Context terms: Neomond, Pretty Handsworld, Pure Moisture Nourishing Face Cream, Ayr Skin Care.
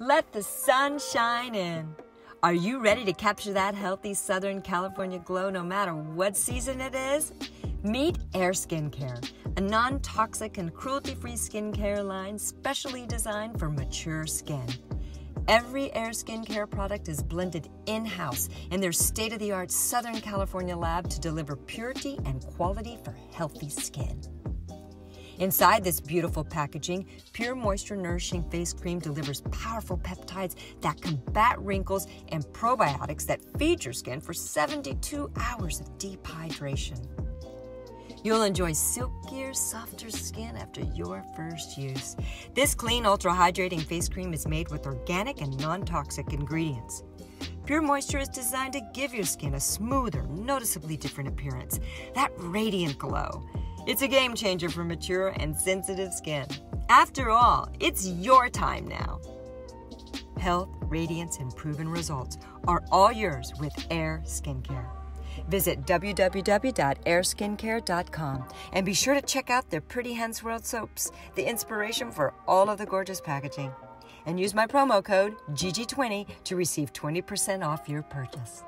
Let the sun shine in. Are you ready to capture that healthy Southern California glow no matter what season it is? Meet Ayr Skin Care, a non-toxic and cruelty-free skincare line specially designed for mature skin. Every Ayr skincare product is blended in-house in their state-of-the-art Southern California lab to deliver purity and quality for healthy skin. Inside this beautiful packaging, Pure Moisture Nourishing Face Cream delivers powerful peptides that combat wrinkles and probiotics that feed your skin for 72 hours of deep hydration. You'll enjoy silkier, softer skin after your first use. This clean, ultra-hydrating face cream is made with organic and non-toxic ingredients. Pure Moisture is designed to give your skin a smoother, noticeably different appearance, that radiant glow. It's a game changer for mature and sensitive skin. After all, it's your time now. Health, radiance, and proven results are all yours with Ayr Skincare. Visit www.ayrskincare.com and be sure to check out their Pretty Handsworld soaps, the inspiration for all of the gorgeous packaging. And use my promo code GG20 to receive 20% off your purchase.